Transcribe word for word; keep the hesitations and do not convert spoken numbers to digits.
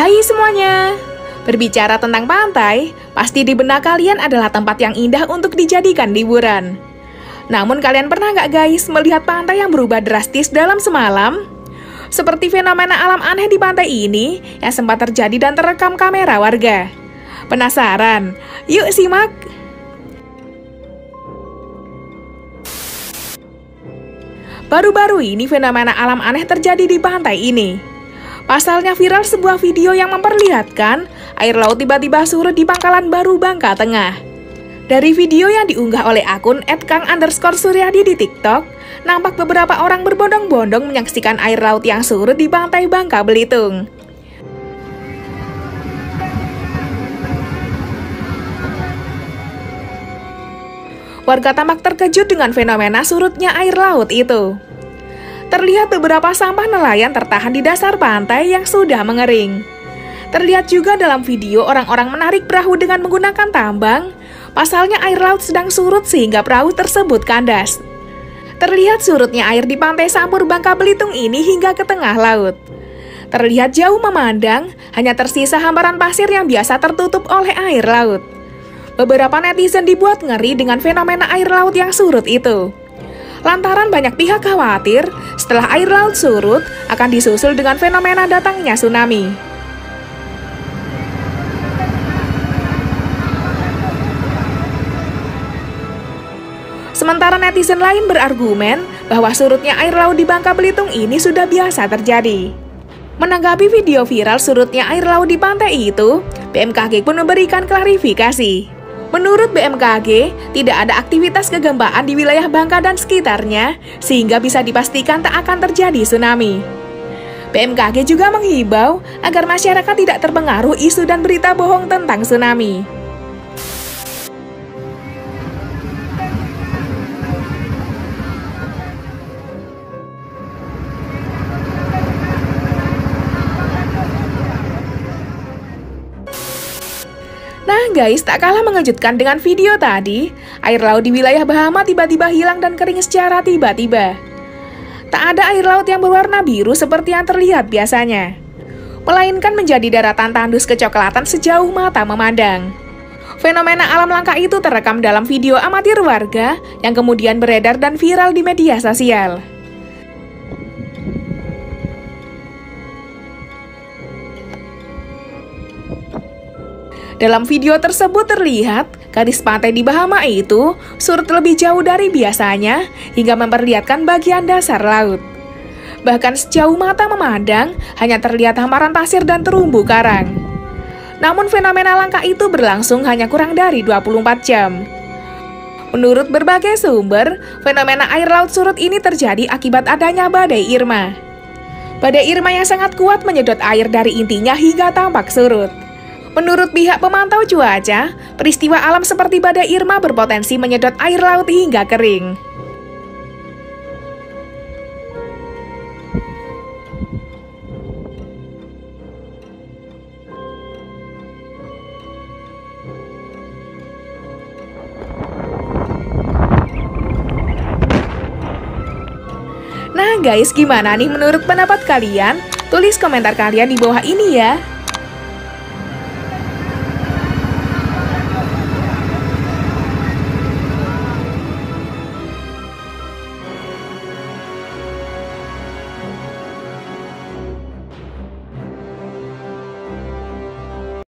Hai semuanya, berbicara tentang pantai, pasti di benak kalian adalah tempat yang indah untuk dijadikan liburan. Namun kalian pernah nggak guys melihat pantai yang berubah drastis dalam semalam? Seperti fenomena alam aneh di pantai ini yang sempat terjadi dan terekam kamera warga. Penasaran? Yuk simak! Baru-baru ini fenomena alam aneh terjadi di pantai ini. Pasalnya viral sebuah video yang memperlihatkan air laut tiba-tiba surut di Pangkalan Baru, Bangka Tengah. Dari video yang diunggah oleh akun et kang underscore suryadi di TikTok, nampak beberapa orang berbondong-bondong menyaksikan air laut yang surut di pantai Bangka Belitung. Warga tampak terkejut dengan fenomena surutnya air laut itu. Terlihat beberapa sampah nelayan tertahan di dasar pantai yang sudah mengering. Terlihat juga dalam video orang-orang menarik perahu dengan menggunakan tambang, pasalnya air laut sedang surut sehingga perahu tersebut kandas. Terlihat surutnya air di pantai Sabur Bangka Belitung ini hingga ke tengah laut. Terlihat jauh memandang, hanya tersisa hamparan pasir yang biasa tertutup oleh air laut. Beberapa netizen dibuat ngeri dengan fenomena air laut yang surut itu. Lantaran banyak pihak khawatir setelah air laut surut akan disusul dengan fenomena datangnya tsunami. Sementara netizen lain berargumen bahwa surutnya air laut di Bangka Belitung ini sudah biasa terjadi. Menanggapi video viral surutnya air laut di pantai itu, B M K G pun memberikan klarifikasi. Menurut B M K G, tidak ada aktivitas kegempaan di wilayah Bangka dan sekitarnya, sehingga bisa dipastikan tak akan terjadi tsunami. B M K G juga menghimbau agar masyarakat tidak terpengaruh isu dan berita bohong tentang tsunami. Nah guys, tak kalah mengejutkan dengan video tadi, air laut di wilayah Bahama tiba-tiba hilang dan kering secara tiba-tiba. Tak ada air laut yang berwarna biru seperti yang terlihat biasanya, melainkan menjadi daratan tandus kecoklatan sejauh mata memandang. Fenomena alam langka itu terekam dalam video amatir warga yang kemudian beredar dan viral di media sosial. Dalam video tersebut terlihat, garis pantai di Bahama itu surut lebih jauh dari biasanya hingga memperlihatkan bagian dasar laut. Bahkan sejauh mata memandang, hanya terlihat hamparan pasir dan terumbu karang. Namun fenomena langka itu berlangsung hanya kurang dari dua puluh empat jam. Menurut berbagai sumber, fenomena air laut surut ini terjadi akibat adanya Badai Irma. Badai Irma yang sangat kuat menyedot air dari intinya hingga tampak surut. Menurut pihak pemantau cuaca, peristiwa alam seperti Badai Irma berpotensi menyedot air laut hingga kering. Nah guys, gimana nih menurut pendapat kalian? Tulis komentar kalian di bawah ini ya.